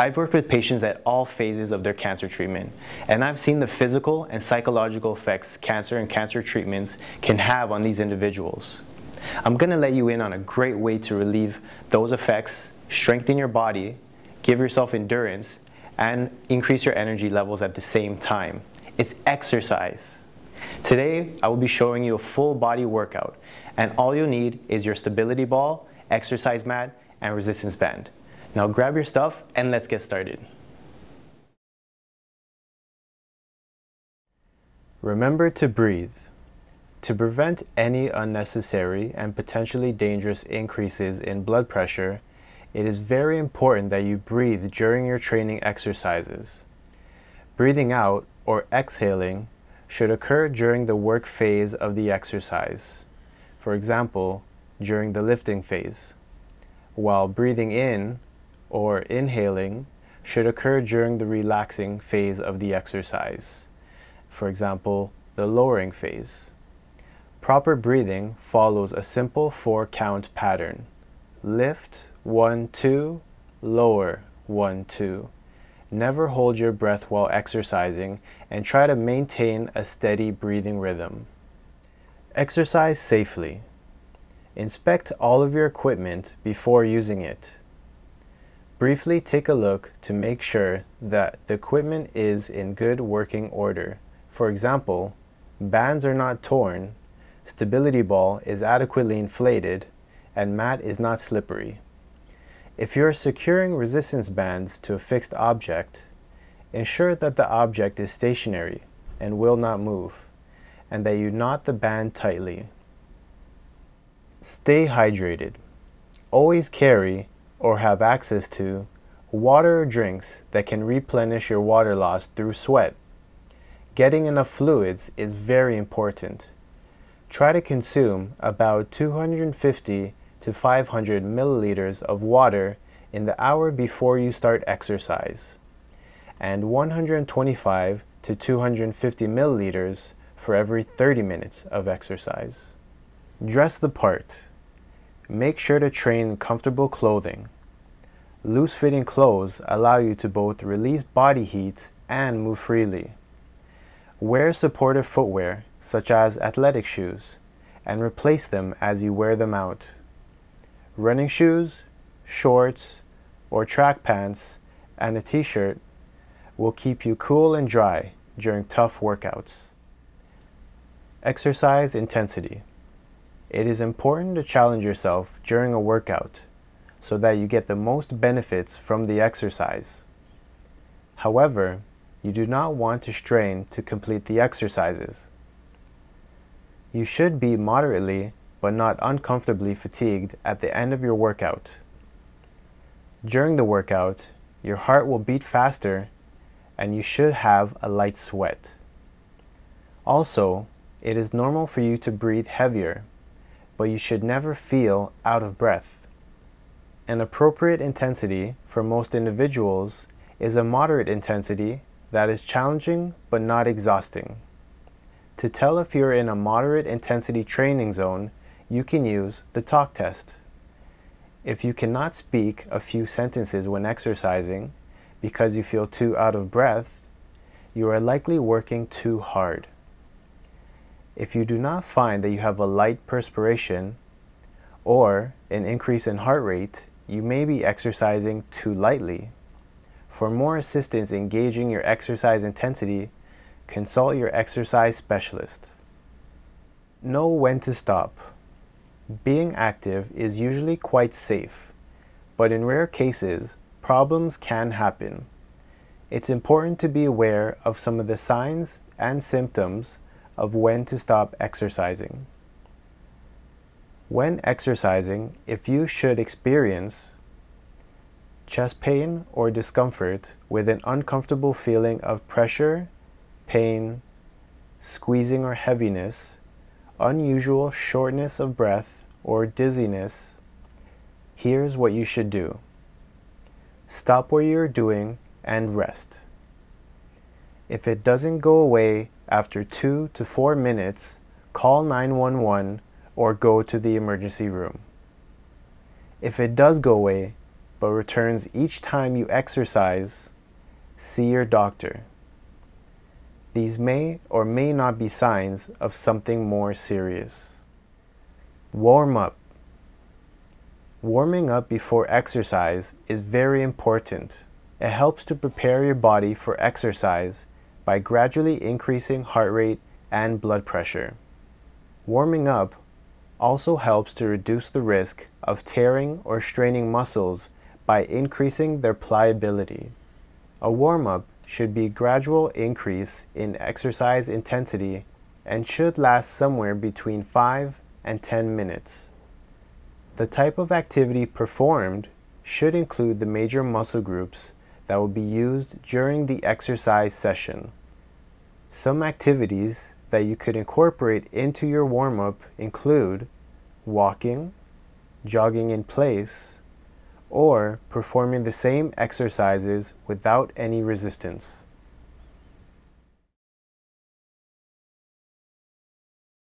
I've worked with patients at all phases of their cancer treatment, and I've seen the physical and psychological effects cancer and cancer treatments can have on these individuals. I'm going to let you in on a great way to relieve those effects, strengthen your body, give yourself endurance, and increase your energy levels at the same time. It's exercise. Today, I will be showing you a full body workout, and all you'll need is your stability ball, exercise mat, and resistance band. Now grab your stuff and let's get started. Remember to breathe. To prevent any unnecessary and potentially dangerous increases in blood pressure, it is very important that you breathe during your training exercises. Breathing out or exhaling should occur during the work phase of the exercise. For example, during the lifting phase, while breathing in or inhaling should occur during the relaxing phase of the exercise. For example, the lowering phase. Proper breathing follows a simple 4-count pattern. Lift, 1, 2, lower, 1, 2. Never hold your breath while exercising and try to maintain a steady breathing rhythm. Exercise safely. Inspect all of your equipment before using it. Briefly take a look to make sure that the equipment is in good working order. For example, bands are not torn, stability ball is adequately inflated, and mat is not slippery. If you are securing resistance bands to a fixed object, ensure that the object is stationary and will not move, and that you knot the band tightly. Stay hydrated. Always carry or have access to water or drinks that can replenish your water loss through sweat. Getting enough fluids is very important. Try to consume about 250 to 500 milliliters of water in the hour before you start exercise, and 125 to 250 milliliters for every 30 minutes of exercise. Dress the part. Make sure to train in comfortable clothing. Loose-fitting clothes allow you to both release body heat and move freely. Wear supportive footwear, such as athletic shoes, and replace them as you wear them out. Running shoes, shorts, or track pants, and a t-shirt will keep you cool and dry during tough workouts. Exercise intensity. It is important to challenge yourself during a workout so that you get the most benefits from the exercise. However, you do not want to strain to complete the exercises. You should be moderately but not uncomfortably fatigued at the end of your workout. During the workout, your heart will beat faster and you should have a light sweat. Also, it is normal for you to breathe heavier, but you should never feel out of breath. An appropriate intensity for most individuals is a moderate intensity that is challenging but not exhausting. To tell if you're in a moderate intensity training zone, you can use the talk test. If you cannot speak a few sentences when exercising because you feel too out of breath, you are likely working too hard. If you do not find that you have a light perspiration or an increase in heart rate, you may be exercising too lightly. For more assistance in gauging your exercise intensity, consult your exercise specialist. Know when to stop. Being active is usually quite safe, but in rare cases, problems can happen. It's important to be aware of some of the signs and symptoms of when to stop exercising. When exercising, if you should experience chest pain or discomfort with an uncomfortable feeling of pressure, pain, squeezing or heaviness, unusual shortness of breath or dizziness, here's what you should do. Stop what you're doing and rest. If it doesn't go away after 2 to 4 minutes, call 911 or go to the emergency room. If it does go away, but returns each time you exercise, see your doctor. These may or may not be signs of something more serious. Warm up. Warming up before exercise is very important. It helps to prepare your body for exercise by gradually increasing heart rate and blood pressure. Warming up also helps to reduce the risk of tearing or straining muscles by increasing their pliability. A warm-up should be a gradual increase in exercise intensity and should last somewhere between 5 and 10 minutes. The type of activity performed should include the major muscle groups that will be used during the exercise session. Some activities that you could incorporate into your warm-up include walking, jogging in place, or performing the same exercises without any resistance.